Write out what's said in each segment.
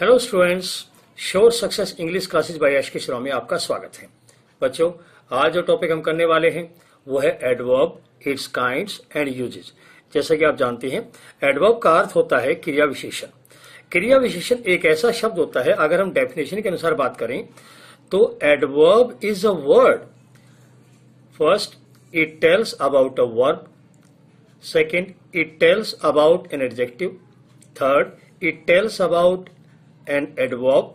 Hello students, sure success English classes by Akshesh Shromi आपका स्वागत है। बच्चों, आज जो टॉपिक हम करने वाले हैं वो है adverb, its kinds and uses. जैसा कि आप जानते हैं, एडवर्ब का अर्थ होता है क्रिया विशेषण। क्रिया विशेषण एक ऐसा शब्द होता है, अगर हम डेफिनेशन के अनुसार बात करें तो adverb is a word. First, it tells about a verb. Second, it tells about an adjective. Third, it tells about an adverb.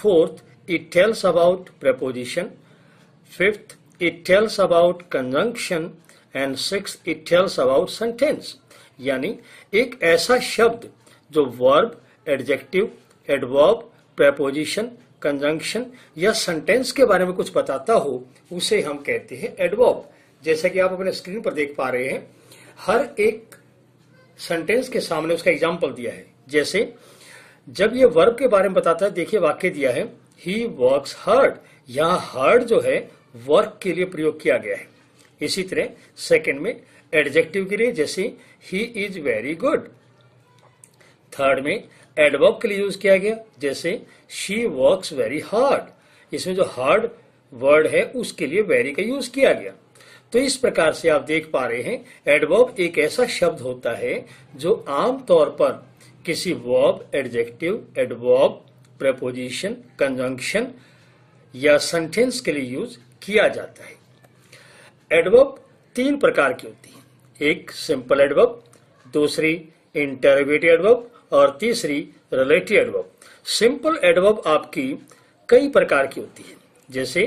Fourth, it tells about preposition. Fifth, it tells about conjunction. And sixth, it tells about sentence. यानी एक ऐसा शब्द जो verb, adjective, adverb, preposition, conjunction या sentence के बारे में कुछ बताता हो, उसे हम कहते हैं adverb। जैसा कि आप अपने स्क्रीन पर देख पा रहे हैं, हर एक sentence के सामने उसका example दिया है। जैसे जब ये वर्ब के बारे में बताता है, देखिए वाक्य दिया है, ही वर्क्स हार्ड। यहाँ हार्ड जो है वर्क के लिए प्रयोग किया गया है। इसी तरह सेकंड में एडजेक्टिव के लिए, जैसे he is very good. Third में एडवर्ब के लिए यूज किया गया, जैसे शी वर्क्स वेरी हार्ड। इसमें जो हार्ड वर्ड है उसके लिए वेरी का यूज किया गया। तो इस प्रकार से आप देख पा रहे हैं, एडवर्ब एक ऐसा शब्द होता है जो आमतौर पर किसी verb, adjective, adverb, preposition, conjunction या सेंटेंस के लिए यूज किया जाता है। एडवर्ब तीन प्रकार की होती है, एक सिंपल एडवर्ब, दूसरी इंटरोगेटिव एडवर्ब और तीसरी रिलेटिव एडवर्ब। सिंपल एडवर्ब आपकी कई प्रकार की होती है, जैसे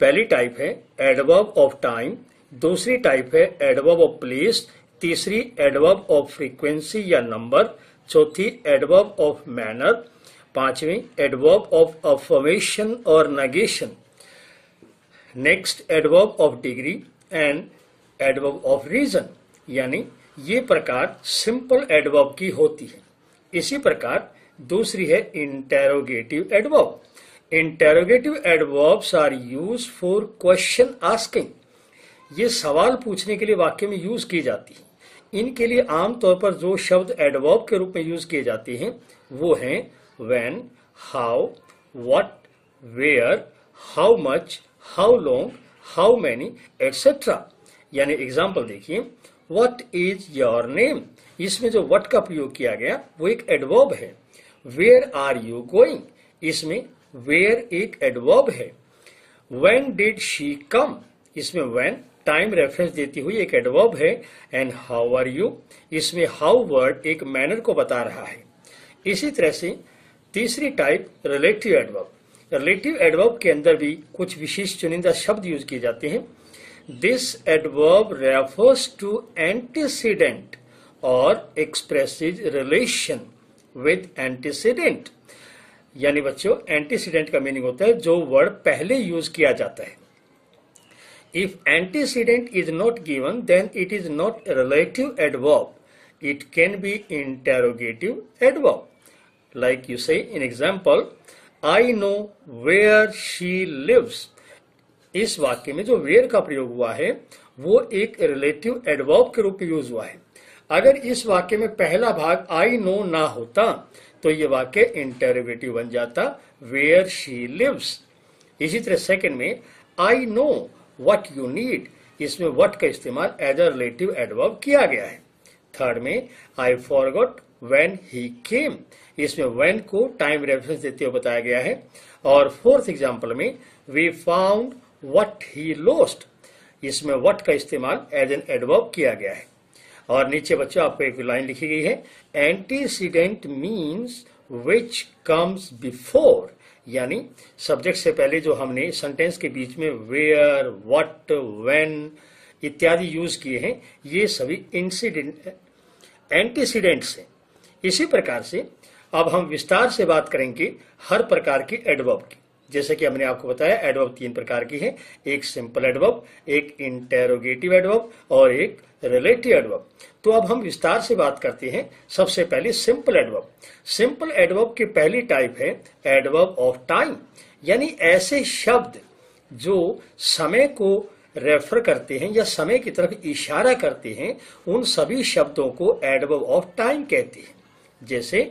पहली टाइप है एडवर्ब ऑफ टाइम, दूसरी टाइप है एडवर्ब ऑफ प्लेस, तीसरी एडवर्ब ऑफ फ्रीक्वेंसी या नंबर, चौथी एडवर्ब ऑफ मैनर, पांचवी एडवर्ब ऑफ अफर्मेशन और negation, next adverb of degree and adverb of reason. यानी ये प्रकार सिंपल एडवर्ब की होती है। इसी प्रकार दूसरी है interrogative adverb. Interrogative adverbs are use for question asking. ये सवाल पूछने के लिए वाक्य में यूज की जाती है। इनके लिए आमतौर पर जो शब्द एडवर्ब के रूप में यूज किए जाते हैं वो हैं when, how, what, where, how much, how long, how many etcetera. यानी एग्जाम्पल देखिए, व्हाट इज योर नेम। इसमें जो व्हाट का प्रयोग किया गया वो एक एडवर्ब है। वेयर आर यू गोइंग, इसमें वेयर एक एडवर्ब है। व्हेन डिड शी कम, इसमें व्हेन टाइम रेफरेंस देती हुई एक एडवर्ब है। एंड हाउ आर यू, इसमें हाउ वर्ड एक मैनर को बता रहा है। इसी तरह से तीसरी type relative adverb. Relative adverb के अंदर भी कुछ विशेष चुनिंदा शब्द यूज किए जाते हैं। This adverb refers to antecedent और एक्सप्रेसेस रिलेशन विद एंटीसीडेंट। यानी बच्चों, एंटीसीडेंट का मीनिंग होता है जो वर्ड पहले यूज किया जाता है। If antecedent is not given, then it is not a relative adverb. It can be interrogative adverb. Like you say, in example, I know where she lives. इस वाक्य में जो where का प्रयोग हुआ है वो एक relative adverb के रूप में यूज हुआ है। अगर इस वाक्य में पहला भाग I know ना होता तो ये वाक्य interrogative बन जाता, where she lives. इसी तरह सेकेंड में I know What you need, इसमें what का इस्तेमाल एज अ रिलेटिव एडवर्ब किया गया है। थर्ड में I forgot when he came, इसमें when को टाइम रेफरेंस देते हुए बताया गया है। और फोर्थ एग्जाम्पल में we found what he lost, इसमें what का इस्तेमाल एज एन एडवर्ब किया गया है। और नीचे बच्चों आपको एक लाइन लिखी गई है, antecedent means which comes before। यानी सब्जेक्ट से पहले जो हमने सेंटेंस के बीच में वेयर, व्हाट, व्हेन इत्यादि यूज किए हैं, ये सभी एंटीसीडेंट्स हैं। इसी प्रकार से अब हम विस्तार से बात करेंगे हर प्रकार की एडवर्ब की। जैसे कि हमने आपको बताया, एडवर्ब तीन प्रकार की है, एक सिंपल एडवर्ब, एक इंटेरोगेटिव एडवर्ब और एक रिलेटिव एडवर्ब। तो अब हम विस्तार से बात करते हैं। सबसे पहले सिंपल एडवर्ब। सिंपल एडवर्ब की पहली टाइप है एडवर्ब ऑफ टाइम। यानी ऐसे शब्द जो समय को रेफर करते हैं या समय की तरफ इशारा करते हैं, उन सभी शब्दों को एडवर्ब ऑफ टाइम कहते हैं। जैसे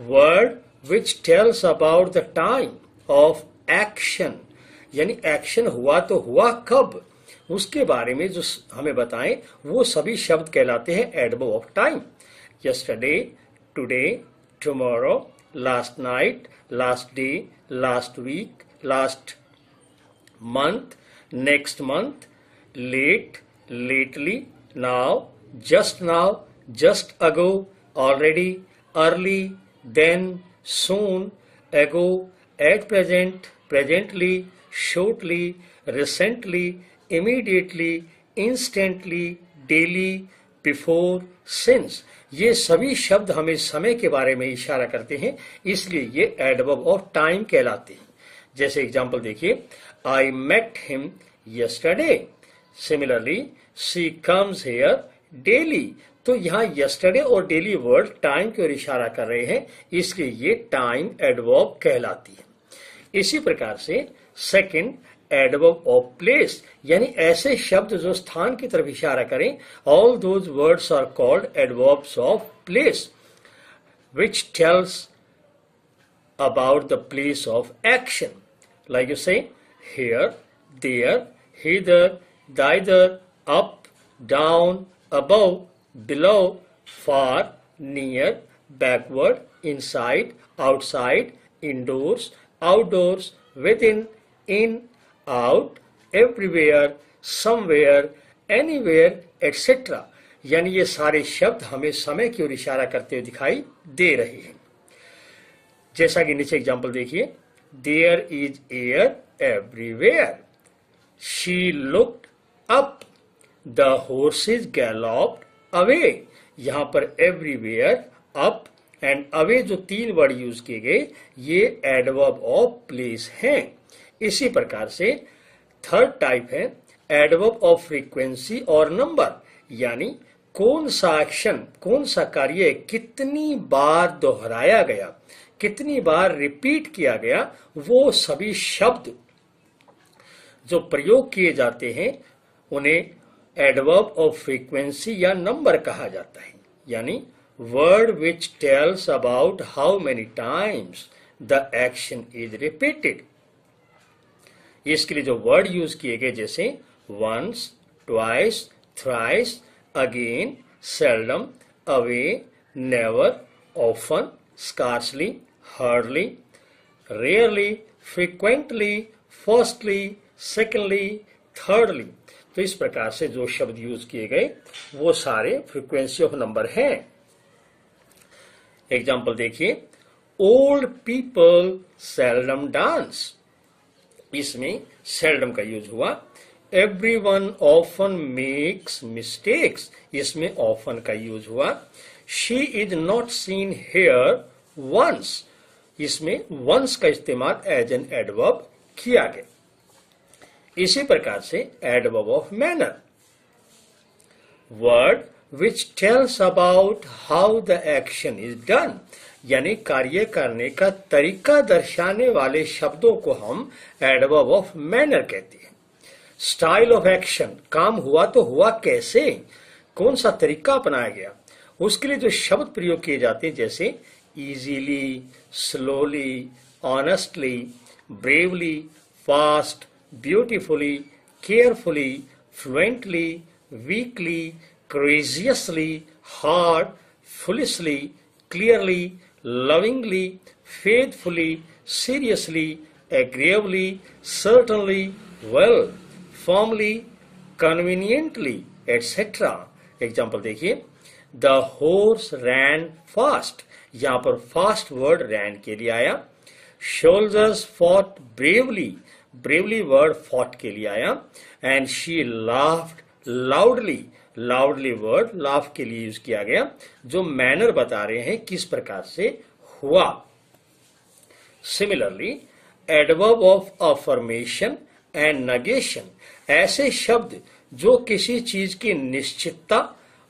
word which tells about the time of action, यानी action हुआ तो हुआ कब, उसके बारे में जो हमें बताएं वो सभी शब्द कहलाते हैं adverb of time. Yesterday, today, tomorrow, last night, last day, last week, last month, next month, late, lately, now, just now, just ago, already, early, then, soon, ago, at present, presently, shortly, recently, immediately, instantly, daily, before, since. ये सभी शब्द हमें समय के बारे में इशारा करते हैं, इसलिए ये एडवर्ब ऑफ टाइम कहलाते हैं. जैसे एग्जांपल देखिए, I met him yesterday. Similarly she comes here daily. तो यहाँ यस्टरडे और डेली वर्ड टाइम की ओर इशारा कर रहे हैं, इसलिए ये टाइम एडवर्ब कहलाती है. इसी प्रकार से सेकेंड एडवर्ब ऑफ प्लेस, यानी ऐसे शब्द जो स्थान की तरफ इशारा करें, all those words are called adverbs of place which tells about the place of action. Like you say here, there, hither, thither, up, down, above, below, far, near, backward, inside, outside, indoors, outdoors, within, in, out, everywhere, somewhere, anywhere, etcetera. यानी ये सारे शब्द हमें समय की ओर इशारा करते हुए दिखाई दे रहे हैं. जैसा कि नीचे एग्जाम्पल देखिए, there is air everywhere, she looked up, the horses galloped away. यहाँ पर एवरीवेयर, अप एंड अवे जो तीन वर्ड यूज किए गए ये एडवर्ब ऑफ प्लेस हैं. इसी प्रकार से थर्ड टाइप है एडवर्ब ऑफ फ्रीक्वेंसी और नंबर, यानी कौन सा एक्शन, कौन सा कार्य कितनी बार दोहराया गया, कितनी बार रिपीट किया गया, वो सभी शब्द जो प्रयोग किए जाते हैं उन्हें एडवर्ब ऑफ फ्रीक्वेंसी या नंबर कहा जाता है. यानी word which tells about how many times the action is repeated. इसके लिए जो वर्ड यूज किए गए जैसे once, twice, thrice, again, seldom, away, never, often, scarcely, hardly, rarely, frequently, firstly, secondly, thirdly. तो इस प्रकार से जो शब्द यूज किए गए वो सारे फ्रीक्वेंसी ऑफ नंबर हैं. एग्जाम्पल देखिए, ओल्ड पीपल सेल्डम डांस. इसमें सेल्डम का यूज हुआ. एवरीवन ऑफन मेक्स मिस्टेक्स, इसमें ऑफन का यूज हुआ. She is not seen here once, इसमें वंस का इस्तेमाल एज एन एडवर्ब किया गया. इसी प्रकार से adverb of manner, word which tells about how the action is done, यानी कार्य करने का तरीका दर्शाने वाले शब्दों को हम एडवर्ब ऑफ मैनर कहते हैं. स्टाइल ऑफ एक्शन, काम हुआ तो हुआ कैसे, कौन सा तरीका अपनाया गया, उसके लिए जो शब्द प्रयोग किए जाते हैं जैसे easily, slowly, honestly, bravely, fast, beautifully, carefully, fluently, weekly, graciously, hard, foolishly, clearly, lovingly, faithfully, seriously, agreeably, certainly, well, firmly, conveniently, etc. Example देखिए, the horse ran fast. यहाँ पर fast word ran के लिए आया. Soldiers fought bravely. Bravely word fought के लिए आया. And she laughed loudly. Loudly word laugh के लिए यूज किया गया, जो मैनर बता रहे हैं किस प्रकार से हुआ. Similarly adverb of affirmation and negation, ऐसे शब्द जो किसी चीज की निश्चितता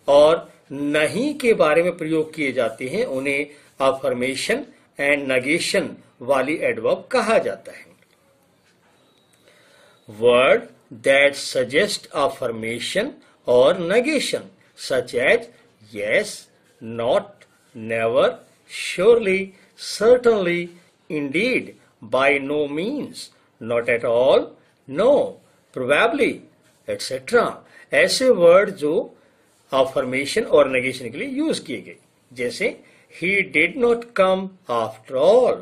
और नहीं के बारे में प्रयोग किए जाते हैं उन्हें अफर्मेशन एंड नगेशन वाली एडवर्ब कहा जाता है. वर्ड दैट सजेस्ट अफर्मेशन और negation, such as yes, not, never, surely, certainly, indeed, by no means, not at all, no, probably, etc. ऐसे वर्ड जो अफर्मेशन और नेगेशन के लिए यूज किए गए, जैसे he did not come after all,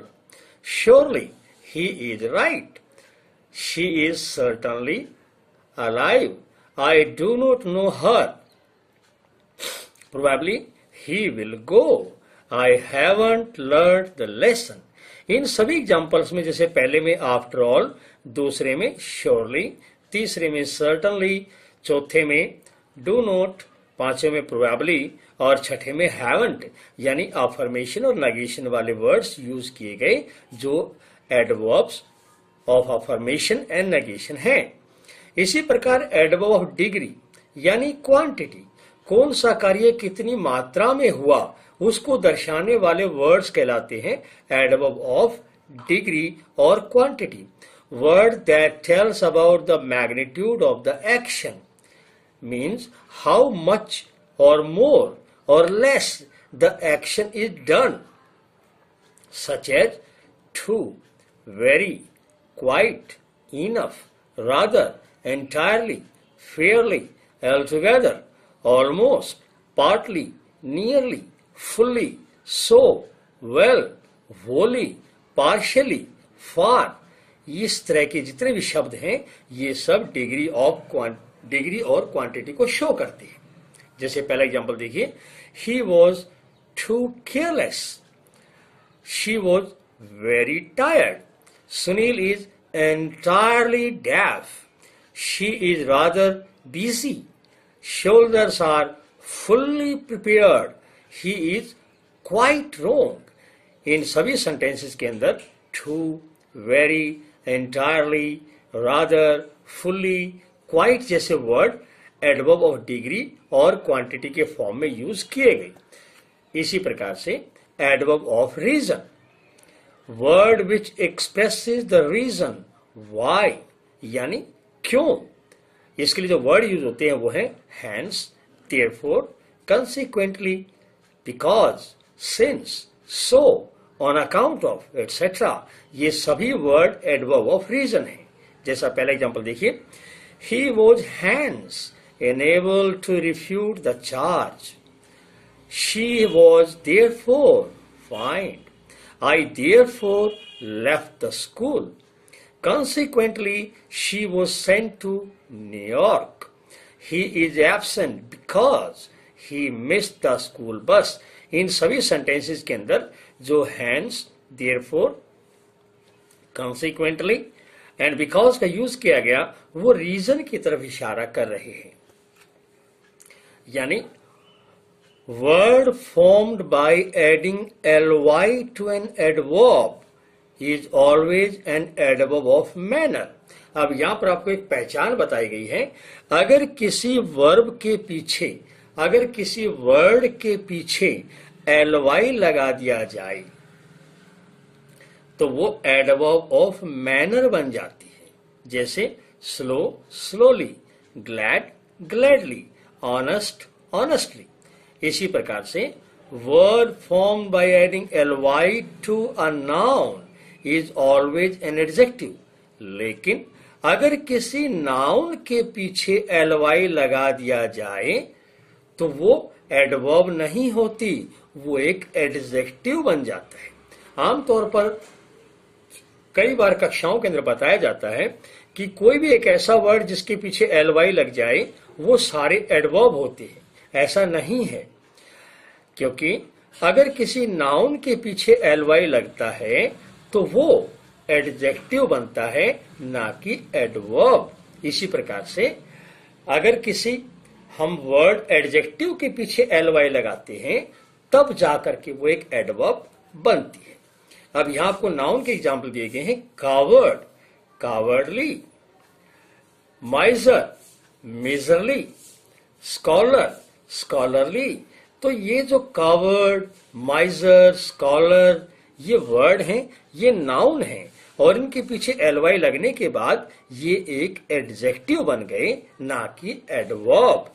surely he is right, she is certainly alive, I do not know her, probably he will go, I haven't learned the lesson. इन सभी examples में, जैसे पहले में आफ्टर ऑल, दूसरे में surely, तीसरे में certainly, चौथे में डू नॉट, पांचवे में प्रोबेबली और छठे में हैवंट, यानी अफर्मेशन और नेगेशन वाले वर्ड्स यूज किए गए जो adverbs of affirmation and negation हैं। इसी प्रकार एडवर्ब ऑफ डिग्री यानी क्वांटिटी, कौन सा कार्य कितनी मात्रा में हुआ उसको दर्शाने वाले वर्ड्स कहलाते हैं एडवर्ब ऑफ डिग्री और quantity. Word that tells about the magnitude of the action means how much or more or less the action is done, such as too, very, quite, enough, rather, entirely, fairly, altogether, almost, partly, nearly, fully, so, well, wholly, partially, far. इस तरह के जितने भी शब्द हैं ये सब degree of quantity, degree और क्वांटिटी को शो करती है। जैसे पहला एग्जांपल देखिए, he was too careless, she was very tired, Sunil is entirely deaf, she is rather busy, shoulders are fully prepared, he is quite wrong. इन सभी सेंटेंसेस के अंदर too, very, entirely, rather, fully, quite जैसे word adverb of degree और quantity के form में use किए गए। इसी प्रकार से adverb of reason, word which expresses the reason why, यानी क्यों। इसके लिए जो वर्ड यूज होते हैं वो है hence, therefore, consequently, because, since, so, on account of, etcetera. ये सभी वर्ड एडवर्ब ऑफ रीजन है। जैसा पहला एग्जाम्पल देखिए, He was hands enabled to refute the charge. She was therefore fined. I therefore left the school. Consequently, she was sent to New York. He is absent because he missed the school bus. इन सभी sentences के अंदर जो hands, therefore, consequently and because का use किया गया वो reason की तरफ इशारा कर रहे हैं, यानी word formed by adding ly to an adverb is always an adverb of manner. अब यहां पर आपको एक पहचान बताई गई है, अगर किसी वर्ब के पीछे, अगर किसी वर्ड के पीछे ly लगा दिया जाए तो वो एडवर्ब ऑफ मैनर बन जाती है। जैसे slow, slowly, glad, gladly, honest, honestly. इसी प्रकार से word form by adding ly to a noun is always an adjective, लेकिन अगर किसी नाउन के पीछे ly लगा दिया जाए तो वो एडवर्ब नहीं होती, वो एक एडजेक्टिव बन जाता है। आमतौर पर कई बार कक्षाओं के अंदर बताया जाता है कि कोई भी एक ऐसा वर्ड जिसके पीछे ly लग जाए वो सारे एडवर्ब होते हैं, ऐसा नहीं है। क्योंकि अगर किसी नाउन के पीछे ly लगता है तो वो एडजेक्टिव बनता है, ना कि एडवर्ब। इसी प्रकार से अगर किसी हम वर्ड एडजेक्टिव के पीछे ly लगाते हैं तब जाकर के वो एक एडवर्ब बनती है। अब यहां आपको नाउन के एग्जाम्पल दिए गए हैं, coward, cowardly, miser, miserly, scholar, scholarly. तो ये जो कावर्ड, माइजर, स्कॉलर ये वर्ड हैं, ये नाउन हैं और इनके पीछे ly लगने के बाद ये एक एडजेक्टिव बन गए, ना कि एडवर्ब।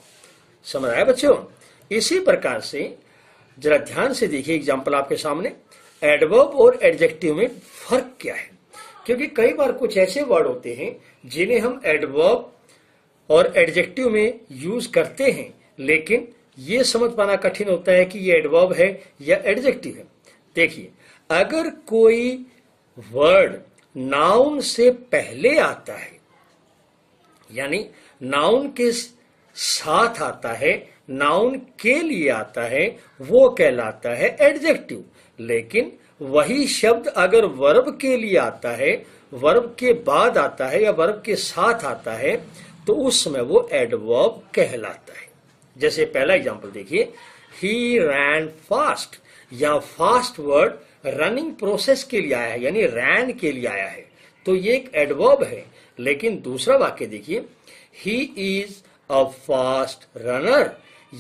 समझ आया बच्चों? इसी प्रकार से जरा ध्यान से देखिए एग्जाम्पल आपके सामने। एडवर्ब और एडजेक्टिव में फर्क क्या है, क्योंकि कई बार कुछ ऐसे वर्ड होते हैं जिन्हें हम एडवर्ब और एडजेक्टिव में यूज करते हैं, लेकिन ये समझ पाना कठिन होता है कि ये एडवर्ब है या एडजेक्टिव है। देखिए, अगर कोई वर्ड नाउन से पहले आता है, यानी नाउन के साथ आता है, नाउन के लिए आता है, वो कहलाता है एडजेक्टिव। लेकिन वही शब्द अगर वर्ब के लिए आता है, वर्ब के बाद आता है या वर्ब के साथ आता है, तो उस समय वो एडवर्ब कहलाता है। जैसे पहला एग्जांपल देखिए, ही रैन फास्ट। या फास्ट वर्ड रनिंग प्रोसेस के लिए आया है, यानी रैन के लिए आया है, तो ये एक एडवर्ब है। लेकिन दूसरा वाक्य देखिए, he is a fast runner.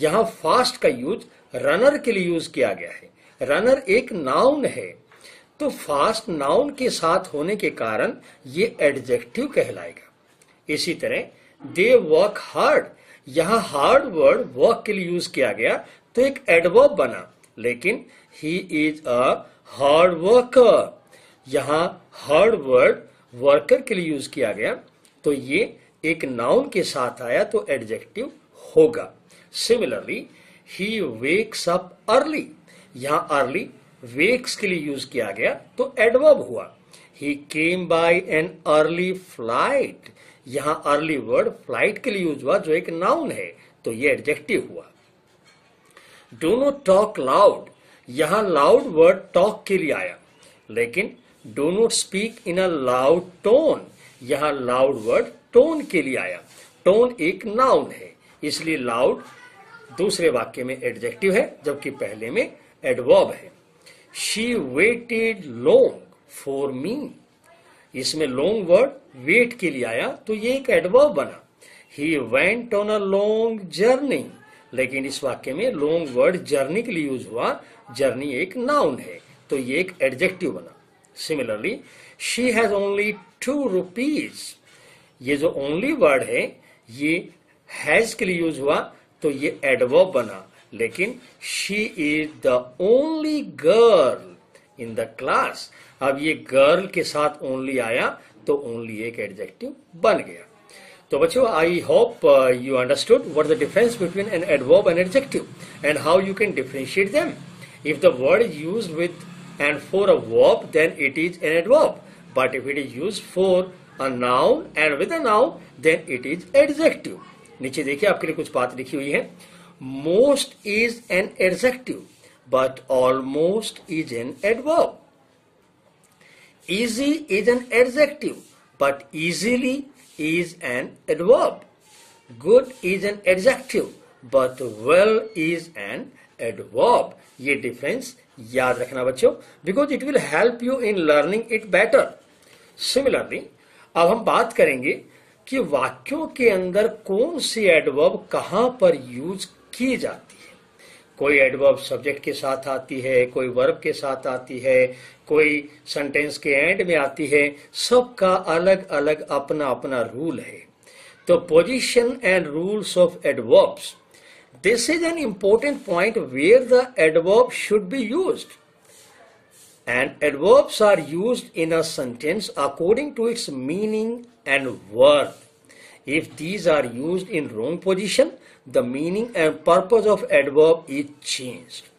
यहां फास्ट का यूज रनर के लिए यूज किया गया है। रनर एक नाउन है, तो फास्ट नाउन के साथ होने के कारण ये एडजेक्टिव कहलाएगा। इसी तरह दे वर्क हार्ड, यहां हार्ड वर्ड वर्क के लिए यूज किया गया, तो एक एडवर्ब बना। लेकिन he is a hard worker, यहां हार्ड वर्ड वर्कर के लिए यूज किया गया, तो ये एक नाउन के साथ आया, तो एडजेक्टिव होगा। Similarly he wakes up early, यहां अर्ली वेक्स के लिए यूज किया गया, तो एडवर्ब हुआ। He came by an early flight, यहां अर्ली वर्ड फ्लाइट के लिए यूज हुआ, जो एक नाउन है, तो ये एडजेक्टिव हुआ। डू नॉट टॉक लाउड, यहां लाउड वर्ड टॉक के लिए आया। लेकिन do not speak in a loud tone, यहां लाउड वर्ड टोन के लिए आया। टोन एक नाउन है, इसलिए लाउड दूसरे वाक्य में एडजेक्टिव है, जबकि पहले में एडवर्ब है। She waited long for me, इसमें लॉन्ग वर्ड वेट के लिए आया, तो ये एक एडवर्ब बना। He went on a long journey, लेकिन इस वाक्य में लॉन्ग वर्ड जर्नी के लिए यूज हुआ, जर्नी एक नाउन है, तो ये एक एडजेक्टिव बना। Similarly she has only 2 rupees, ये जो ओनली वर्ड है ये हैज के लिए यूज हुआ, तो ये एडवर्ब बना। लेकिन she is the only girl in the class, अब ये गर्ल के साथ ओनली आया, तो ओनली एक एडजेक्टिव बन गया। तो बच्चों, I hope you understood what the difference between an adverb and adjective and how you can differentiate them. If the word is used with and for a verb then it is an adverb, but if it is used for a noun and with a noun then it is adjective. नीचे देखिए आपके लिए कुछ बात लिखी हुई है। Most is an adjective, but almost is an adverb. Easy is an adjective, but easily is an adverb. Good is an adjective, but well is an adverb. ये difference याद रखना बच्चों, because it will help you in learning it better. Similarly, अब हम बात करेंगे कि वाक्यों के अंदर कौन सी एडवर्ब कहाँ पर यूज की जाती है। कोई एडवर्ब सब्जेक्ट के साथ आती है, कोई वर्ब के साथ आती है, कोई सेंटेंस के एंड में आती है, सबका अलग अलग अपना अपना रूल है। तो position and rules of adverbs, this is an important point where the adverb should be used, and adverbs are used in a sentence according to its meaning and worth. If these are used in wrong position, the meaning and purpose of adverb is changed.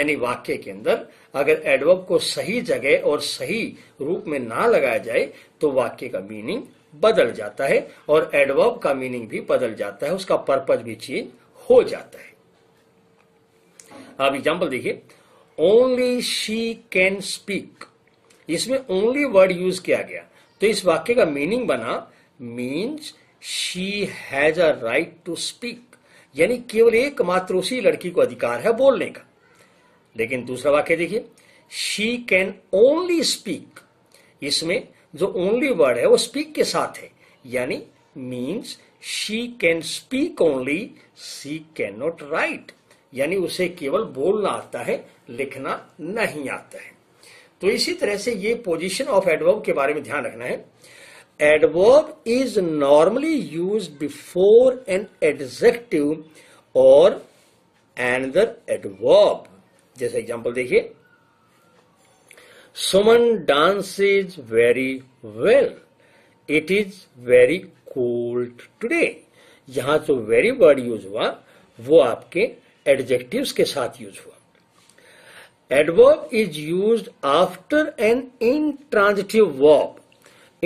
यानी वाक्य के अंदर अगर adverb को सही जगह और सही रूप में ना लगाया जाए तो वाक्य का मीनिंग बदल जाता है और एडवर्ब का मीनिंग भी बदल जाता है, उसका पर्पज भी चेंज हो जाता है। अब एग्जाम्पल देखिए, ओनली शी कैन स्पीक, इसमें ओनली वर्ड यूज किया गया, तो इस वाक्य का मीनिंग बना means she has a right to speak, यानी केवल एकमात्र उसी लड़की को अधिकार है बोलने का। लेकिन दूसरा वाक्य देखिए, शी कैन ओनली स्पीक, इसमें जो ओनली वर्ड है वो स्पीक के साथ है, यानी means she can speak only, she can not write, यानी उसे केवल बोलना आता है, लिखना नहीं आता है। तो इसी तरह से ये पोजीशन ऑफ एडवर्ब के बारे में ध्यान रखना है। Adverb is normally use before an adjective और एनदर एडवर्ब। जैसे एग्जांपल देखिए, Someone dances very well. It is very cold today. यहाँ जो वेरी वर्ड यूज हुआ वो आपके एडजेक्टिव्स के साथ यूज हुआ. Adverb is used after an intransitive verb.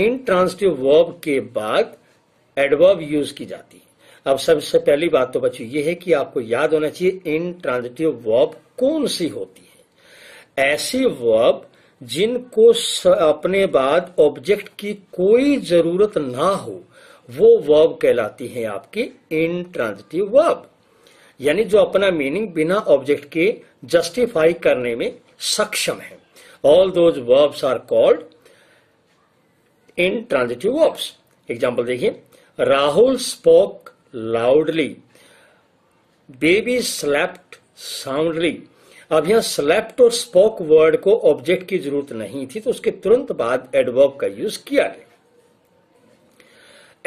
Intransitive verb के बाद एडवर्ब यूज की जाती है. अब सबसे पहली बात तो बच्चों ये है कि आपको याद होना चाहिए इंट्रांजिटिव वर्ब कौन सी होती है. ऐसी वर्ब जिनको अपने बाद ऑब्जेक्ट की कोई जरूरत ना हो वो वर्ब कहलाती है आपकी इंट्रांजिटिव वर्ब. यानी जो अपना मीनिंग बिना ऑब्जेक्ट के जस्टिफाई करने में सक्षम है. All those verbs are called intransitive verbs. Example देखिए, Rahul spoke loudly, baby slept soundly. अब यहाँ स्लेप्ट और स्पोक वर्ड को ऑब्जेक्ट की जरूरत नहीं थी तो उसके तुरंत बाद एडवर्ब का यूज किया गया.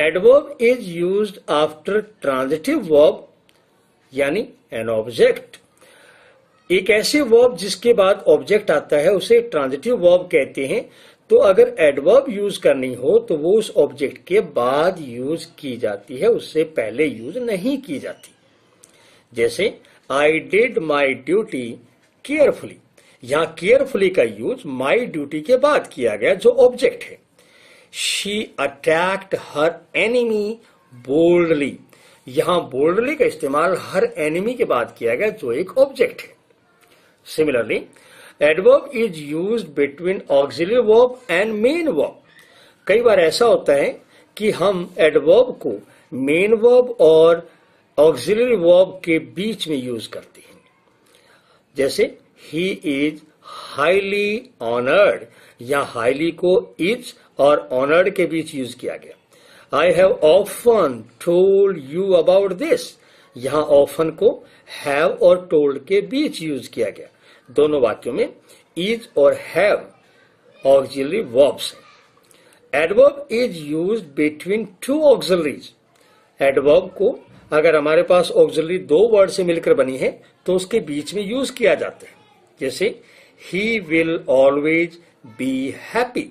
Adverb is used after transitive verb यानी एन ऑब्जेक्ट. एक ऐसे वर्ब जिसके बाद ऑब्जेक्ट आता है उसे ट्रांजिटिव वर्ब कहते हैं. तो अगर एडवर्ब यूज करनी हो तो वो उस ऑब्जेक्ट के बाद यूज की जाती है, उससे पहले यूज नहीं की जाती. जैसे I did my duty carefully. यहां केयरफुली का यूज माई ड्यूटी के बाद किया गया जो ऑब्जेक्ट है. She attacked her enemy boldly. यहां बोल्डली का इस्तेमाल हर एनिमी के बाद किया गया जो एक ऑब्जेक्ट है. Similarly adverb is used between auxiliary verb and main verb. कई बार ऐसा होता है कि हम एडवर्ब को मेन वर्ब और ऑक्सिलरी वर्ब के बीच में यूज करते हैं. जैसे ही इज हाईली ऑनर्ड. या हाईली को इज और ऑनर्ड के बीच यूज किया गया. I have often told you about this. यहां ऑफन को हैव और टोल्ड के बीच यूज किया गया. दोनों वाक्यों में इज और हैव ऑक्सिलरी वर्ब्स हैं. Adverb is used between two auxiliaries. Adverb को अगर हमारे पास ऑक्सिलरी दो वर्ड से मिलकर बनी है तो उसके बीच में यूज किया जाता है. जैसे he will always be happy.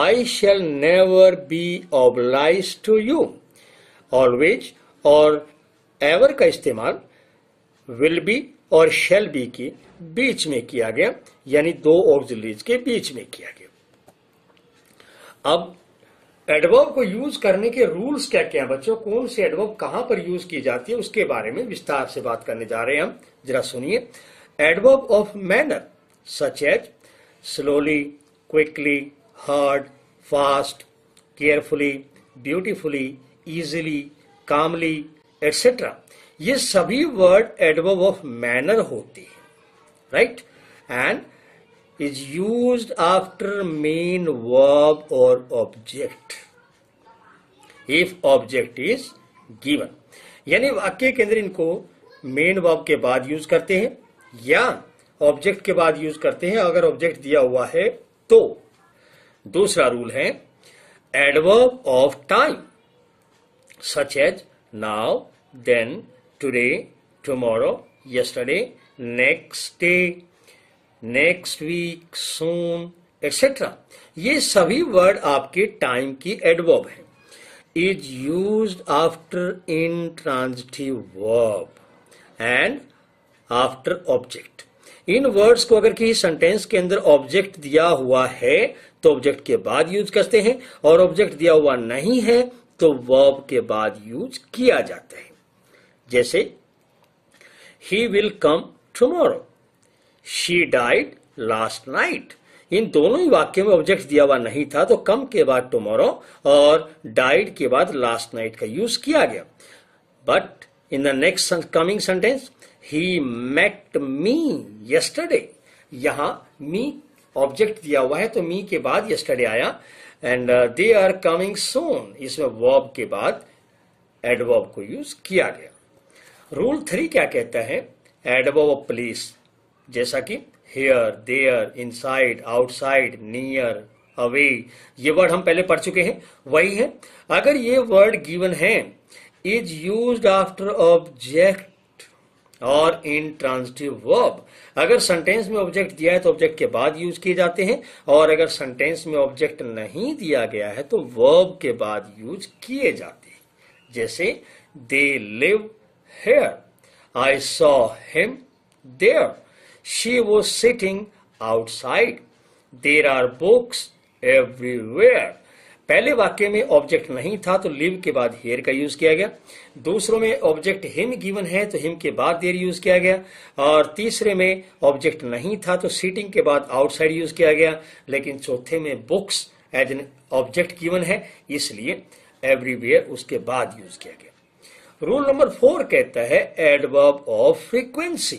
I shall never be obliged to you. Always और ever का इस्तेमाल will be और shall be के बीच में किया गया, यानी दो ऑक्सिलरीज के बीच में किया गया. अब एडवर्ब को यूज करने के रूल्स क्या क्या हैं बच्चों, कौन से एडवर्ब कहां पर यूज की जाती है उसके बारे में विस्तार से बात करने जा रहे हैं हम. जरा सुनिए. Adverb of manner such as slowly, quickly, hard, fast, carefully, beautifully, easily, calmly, etc. ये सभी वर्ड एडवर्ब ऑफ मैनर होते हैं, right, and is used after main verb और object if object is given. यानी वाक्य के अंदर इनको मेन वर्ब के बाद यूज करते हैं या ऑब्जेक्ट के बाद यूज करते हैं अगर ऑब्जेक्ट दिया हुआ है तो. दूसरा रूल है adverb of time such as now, then, today, tomorrow, yesterday, next day, next week, soon, etcetera. ये सभी वर्ड आपके टाइम की एडवर्ब है. Is used after intransitive verb and after object. इन वर्ड्स को अगर किसी सेंटेंस के अंदर ऑब्जेक्ट दिया हुआ है तो ऑब्जेक्ट के बाद यूज करते हैं और ऑब्जेक्ट दिया हुआ नहीं है तो वर्ब के बाद यूज किया जाता है. जैसे he will come tomorrow, she died last night. इन दोनों ही वाक्यों में ऑब्जेक्ट दिया हुआ नहीं था तो कम के बाद टुमारो और डाइड के बाद लास्ट नाइट का यूज किया गया. But in the next coming sentence He met me yesterday. यहां me ऑब्जेक्ट दिया हुआ है तो me के बाद yesterday आया. And they are coming soon, इसमें वर्ब के बाद एडवर्ब को यूज किया गया. रूल 3 क्या कहता है एडवर्ब ऑफ प्लेस, जैसा कि here, there, inside, outside, near, away. ये वर्ड हम पहले पढ़ चुके हैं, वही है. अगर ये वर्ड गिवन है इज यूज्ड आफ्टर ऑब्जेक्ट और इंट्रांसिटिव वर्ब। अगर सेंटेंस में ऑब्जेक्ट दिया है तो ऑब्जेक्ट के बाद यूज किए जाते हैं, और अगर सेंटेंस में ऑब्जेक्ट नहीं दिया गया है तो वर्ब के बाद यूज किए जाते हैं। जैसे they live here, I saw him there, she was sitting outside, there are books everywhere. पहले वाक्य में ऑब्जेक्ट नहीं था तो लिव के बाद हेयर का यूज किया गया, दूसरों में ऑब्जेक्ट हिम गिवन है तो हिम के बाद देयर यूज किया गया, और तीसरे में ऑब्जेक्ट नहीं था तो सिटिंग के बाद आउटसाइड यूज किया गया, लेकिन चौथे में books as an object given है इसलिए एवरीवेयर उसके बाद यूज किया गया। रूल नंबर 4 कहता है adverb of frequency.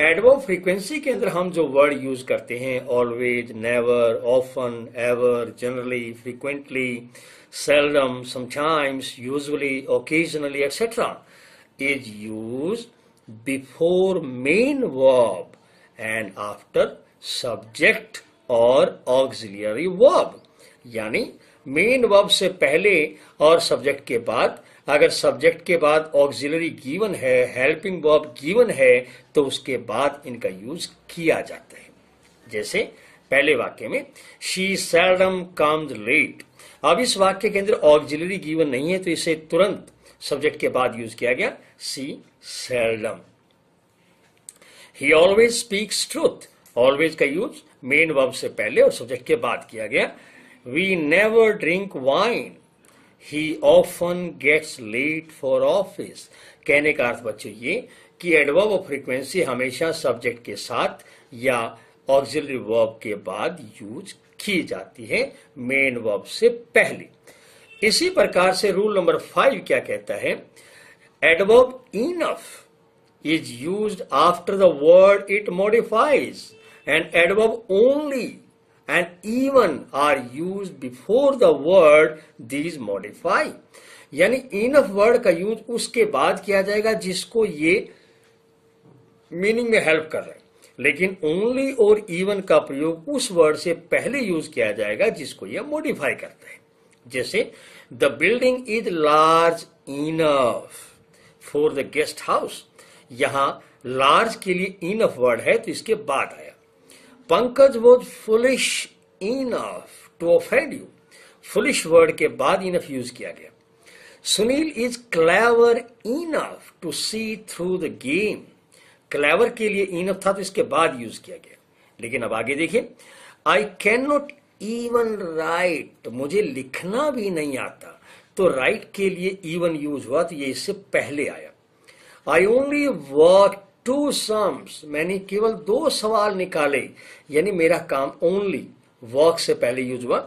Adverb frequency के अंदर हम जो वर्ड यूज करते हैं always, never, often, ever, generally, frequently, seldom, sometimes, usually, occasionally etcetera is use before main verb and after subject और ऑक्सिलियरी वर्ब। यानी मेन वर्ब से पहले और सब्जेक्ट के बाद, अगर सब्जेक्ट के बाद ऑक्सिलरी गिवन है, हेल्पिंग वर्ब गिवन है तो उसके बाद इनका यूज किया जाता है। जैसे पहले वाक्य में शी सेल्डम कम्स लेट। अब इस वाक्य के अंदर ऑक्सिलरी गिवन नहीं है तो इसे तुरंत सब्जेक्ट के बाद यूज किया गया, she seldom. He always speaks truth, always का यूज मेन वर्ब से पहले और सब्जेक्ट के बाद किया गया। We never drink wine, He often gets late for office। कहने का अर्थ बच्चों ये कि एडवर्ब ऑफ फ्रीक्वेंसी हमेशा सब्जेक्ट के साथ या ऑक्सिलरी वर्ब के बाद यूज की जाती है, मेन वर्ब से पहले। इसी प्रकार से रूल नंबर 5 क्या कहता है, adverb enough is used after the word it modifies and adverb only and even are used before the word these modify। यानी enough word का यूज उसके बाद किया जाएगा जिसको ये मीनिंग में हेल्प कर रहे हैं, लेकिन only और even का प्रयोग उस वर्ड से पहले यूज किया जाएगा जिसको ये मॉडिफाई करता है। जैसे the building is large enough for the guest house, यहां large के लिए enough word है तो इसके बाद आया। Pankaj was foolish enough to offend you, foolish word के बाद इनफ यूज किया गया। Sunil is clever enough to see through the game, clever के लिए इनफ था तो इसके बाद यूज किया गया। लेकिन अब आगे देखिए, I can not even write, मुझे लिखना भी नहीं आता, तो राइट के लिए इवन यूज हुआ तो ये इससे पहले आया। I only work two sums, मैंने केवल 2 सवाल निकाले, यानी मेरा काम ओनली वर्क से पहले यूज हुआ।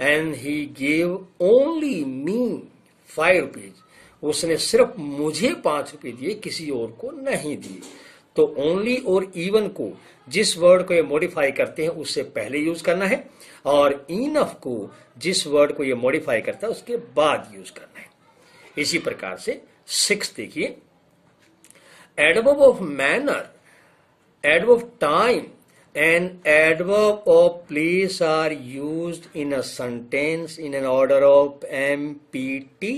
And he gave only me 5 rupees, उसने सिर्फ मुझे 5 रुपए दिए, किसी और को नहीं दिए। तो ओनली और इवन को जिस वर्ड को ये मॉडिफाई करते हैं उससे पहले यूज करना है, और इनफ को जिस वर्ड को ये मॉडिफाई करता है उसके बाद यूज करना है। इसी प्रकार से 6 देखिए, adverb of manner, adverb of time and adverb of place are used in a sentence in an order of MPT।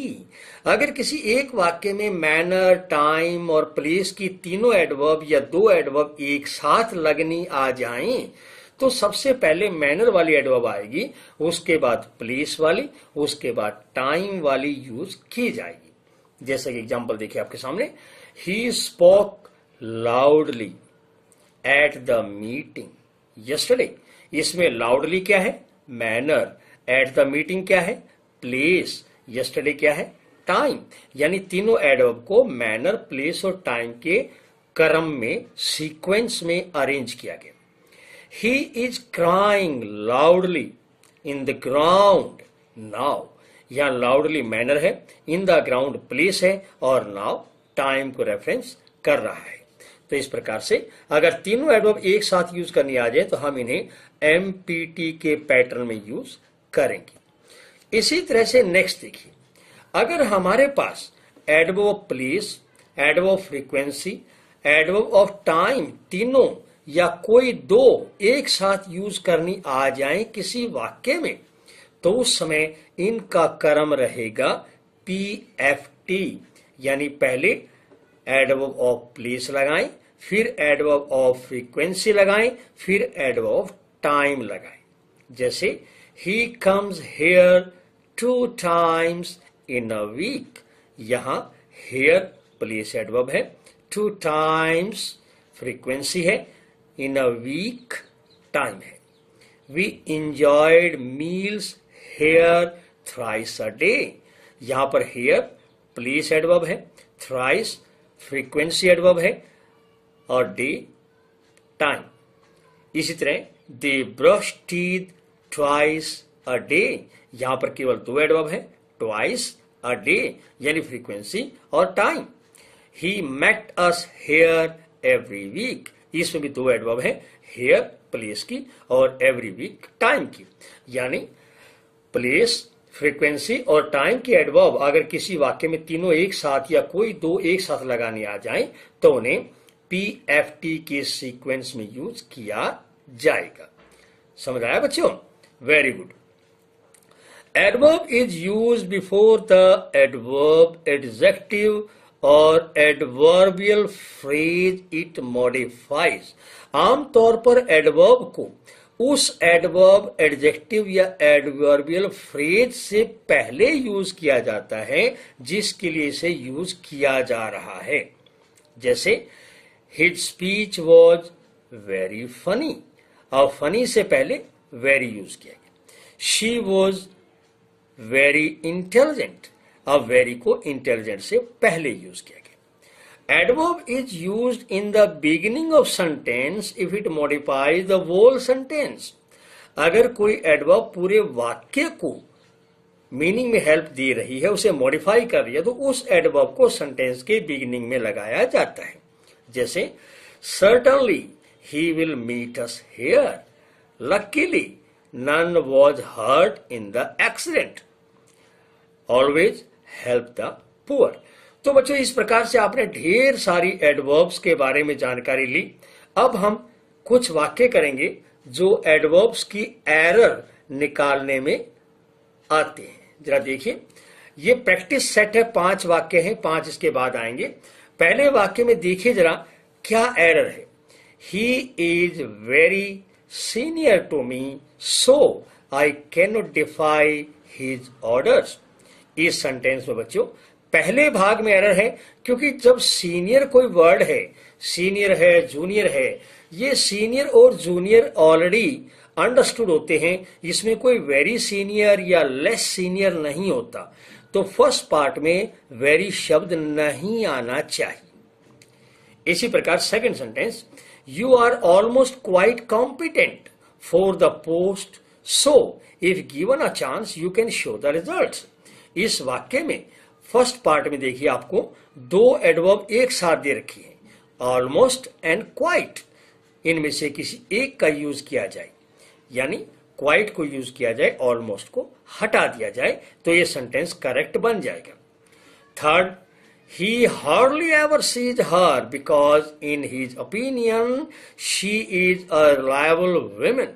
अगर किसी एक वाक्य में मैनर, टाइम और प्लेस की 3 एडवर्ब या 2 एडवर्ब एक साथ लगनी आ जाएं तो सबसे पहले मैनर वाली एडवर्ब आएगी, उसके बाद प्लेस वाली, उसके बाद टाइम वाली यूज की जाएगी। जैसे कि एग्जाम्पल देखिए आपके सामने, He spoke loudly at the meeting yesterday। इसमें लाउडली क्या है, मैनर, एट द मीटिंग क्या है, प्लेस, yesterday क्या है, टाइम। यानी 3 एडवर्ब को मैनर, प्लेस और टाइम के क्रम में, सीक्वेंस में अरेंज किया गया। He is crying loudly in the ground now। यहाँ लाउडली मैनर है, इन द ग्राउंड प्लेस है, और now टाइम को रेफरेंस कर रहा है। तो इस प्रकार से अगर 3 एडवर्ब एक साथ यूज करनी आ जाए तो हम इन्हें MPT के पैटर्न में यूज करेंगे। इसी तरह से नेक्स्ट देखिए, अगर हमारे पास adverb of place, adverb of frequency, adverb of time 3 या कोई 2 एक साथ यूज करनी आ जाए किसी वाक्य में, तो उस समय इनका क्रम रहेगा PFT। यानी पहले एडवर्ब ऑफ प्लेस लगाएं, फिर एडवर्ब ऑफ फ्रीक्वेंसी लगाएं, फिर एडवर्ब ऑफ टाइम लगाएं। जैसे he comes here 2 times in a week, यहाँ हेयर प्लेस एडवर्ब है, 2 times फ्रीक्वेंसी है, इन अ वीक टाइम है। We enjoyed meals here thrice a day, यहाँ पर हेयर प्लेस एडवर्ब है, थ्राइस फ्रीक्वेंसी एडवर्ब है और डे टाइम। इसी तरह they brush teeth twice a day, यहाँ पर केवल 2 एडवर्ब है, ट्वाइस अ डे यानी फ्रीक्वेंसी और time. He met us here every week, इसमें भी 2 एडवर्ब है, हेयर प्लेस की और एवरी वीक टाइम की, यानी प्लेस फ्रीक्वेंसी और टाइम की एडवर्ब अगर किसी वाक्य में तीनों एक साथ या कोई 2 एक साथ लगाने आ जाएं तो उन्हें PFT के सीक्वेंस में यूज किया जाएगा। समझ आया बच्चों? Very good. Adverb is use before the adverb, adjective और एडवर्बियल फ्रेज इट मॉडिफाइज। आमतौर पर एडवर्ब को उस एडवर्ब, एडजेक्टिव या एडवर्बियल फ्रेज से पहले यूज किया जाता है जिसके लिए इसे यूज किया जा रहा है। जैसे his speech was very funny, और फनी से पहले वेरी यूज किया गया। शी वॉज वेरी इंटेलिजेंट, अब वेरी को इंटेलिजेंट से पहले यूज किया गया। Adverb is used in the beginning of sentence if it modifies the whole sentence. अगर कोई एडवर्ब पूरे वाक्य को मीनिंग में हेल्प दे रही है, उसे मॉडिफाई कर रही है, तो उस एडवर्ब को सेंटेंस के बिगिनिंग में लगाया जाता है। जैसे certainly he will meet us here, luckily none was hurt in the accident, always help the poor। तो बच्चों इस प्रकार से आपने ढेर सारी एडवर्ब्स के बारे में जानकारी ली। अब हम कुछ वाक्य करेंगे जो एडवर्ब्स की एरर निकालने में आते हैं। जरा देखिए, ये प्रैक्टिस सेट है, 5 वाक्य हैं, 5 इसके बाद आएंगे। पहले वाक्य में देखिए जरा क्या एरर है। He is very senior to me, so I cannot defy his orders। इस सेंटेंस में बच्चों पहले भाग में एरर है, क्योंकि जब सीनियर कोई वर्ड है, सीनियर है, जूनियर है, ये सीनियर और जूनियर ऑलरेडी अंडरस्टूड होते हैं, इसमें कोई वेरी सीनियर या लेस सीनियर नहीं होता, तो फर्स्ट पार्ट में वेरी शब्द नहीं आना चाहिए। इसी प्रकार second sentence, You are almost quite competent for the post, so if given a chance, you can show the results। इस वाक्य में फर्स्ट पार्ट में देखिए आपको 2 एडवर्ब एक साथ दे रखी है, ऑलमोस्ट एंड क्वाइट, इनमें से किसी एक का यूज किया जाए, यानी क्वाइट को यूज किया जाए, ऑलमोस्ट को हटा दिया जाए, तो ये सेंटेंस करेक्ट बन जाएगा। Third, He hardly ever sees her because in his opinion she is a reliable woman।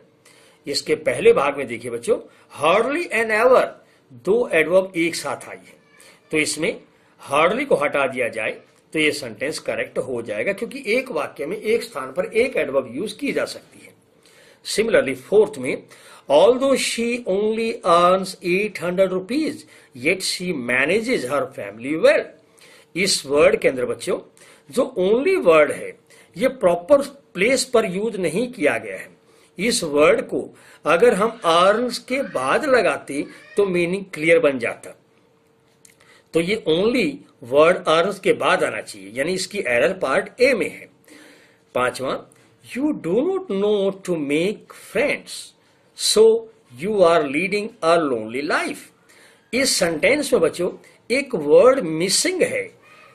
इसके पहले भाग में देखिए बच्चों hardly and ever 2 एडवर्ब एक साथ आई है, तो इसमें hardly को हटा दिया जाए तो ये सेंटेंस करेक्ट हो जाएगा, क्योंकि एक वाक्य में एक स्थान पर एक एडवर्ब यूज की जा सकती है। सिमिलरली फोर्थ में, Although she only earns 800 rupees, yet she manages her family well। इस वर्ड के अंदर बच्चों जो ओनली वर्ड है ये प्रॉपर प्लेस पर यूज नहीं किया गया है। इस वर्ड को अगर हम अर्न्स के बाद लगाते तो मीनिंग क्लियर बन जाता, तो ये ओनली वर्ड अर्न्स के बाद आना चाहिए, यानी इसकी एरर पार्ट ए में है। 5वां, you do not know to make friends so you are leading a lonely life. इस सेंटेंस में बच्चों एक वर्ड मिसिंग है,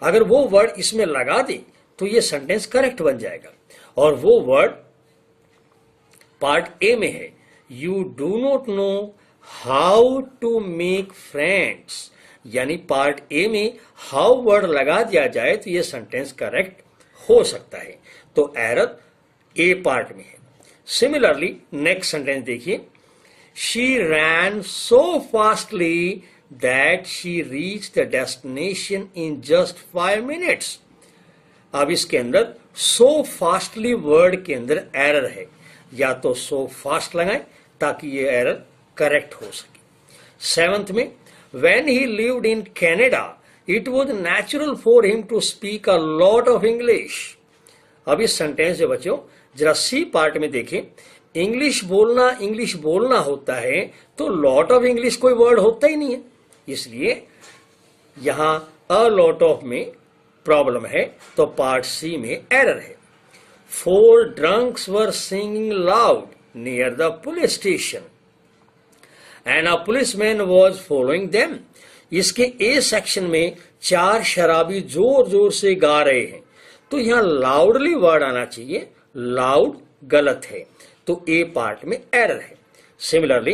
अगर वो वर्ड इसमें लगा दे तो ये सेंटेंस करेक्ट बन जाएगा, और वो वर्ड पार्ट ए में है, you do not know how to make friends, यानी पार्ट ए में हाउ वर्ड लगा दिया जाए तो ये सेंटेंस करेक्ट हो सकता है, तो एरर ए पार्ट में है। सिमिलरली नेक्स्ट सेंटेंस देखिए, she ran so fastly that she reached the destination in just 5 minutes। अब इसके अंदर so fastly वर्ड के अंदर एरर है, या तो so fast लगाएं ताकि ये एरर करेक्ट हो सके। सेवेंथ में when he lived in Canada it was natural for him to speak a lot of English। अब इस सेंटेंस में बच्चों जरा सी पार्ट में देखें, इंग्लिश बोलना होता है तो लॉट ऑफ इंग्लिश कोई वर्ड होता ही नहीं है, इसलिए यहां अ लॉट ऑफ में प्रॉब्लम है तो पार्ट सी में एरर है। 4 drunks were singing loud near the police station and a policeman was following them। इसके ए सेक्शन में 4 शराबी जोर जोर से गा रहे हैं, तो यहां लाउडली वर्ड आना चाहिए, लाउड गलत है तो ए पार्ट में एरर है। Similarly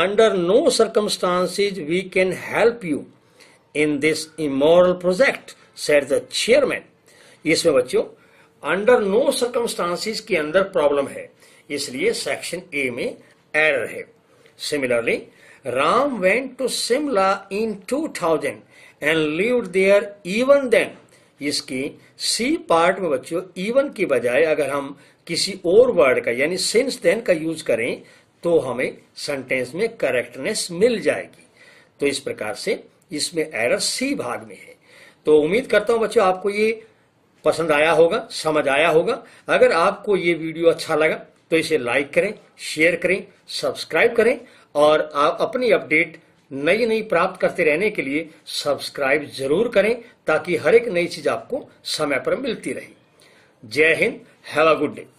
under no circumstances we can help you in this immoral project said the chairman. इसमें बच्चों अंडर नो सर्कमस्टांसेज के अंदर प्रॉब्लम है, इसलिए सेक्शन ए में एरर है। Similarly Ram went to Shimla in 2000 and lived there even then. इसकी C part में बच्चों इवन की बजाय अगर हम किसी और वर्ड का यानी सिंस देन का यूज करें तो हमें सेंटेंस में करेक्टनेस मिल जाएगी। तो इस प्रकार से इसमें एरर सी भाग में है। तो उम्मीद करता हूं बच्चों आपको ये पसंद आया होगा, समझ आया होगा। अगर आपको ये वीडियो अच्छा लगा तो इसे लाइक करें, शेयर करें, सब्सक्राइब करें और आप अपनी अपडेट नई नई प्राप्त करते रहने के लिए सब्सक्राइब जरूर करें ताकि हर एक नई चीज आपको समय पर मिलती रहे। जय हिंद, हैव अ गुड डे।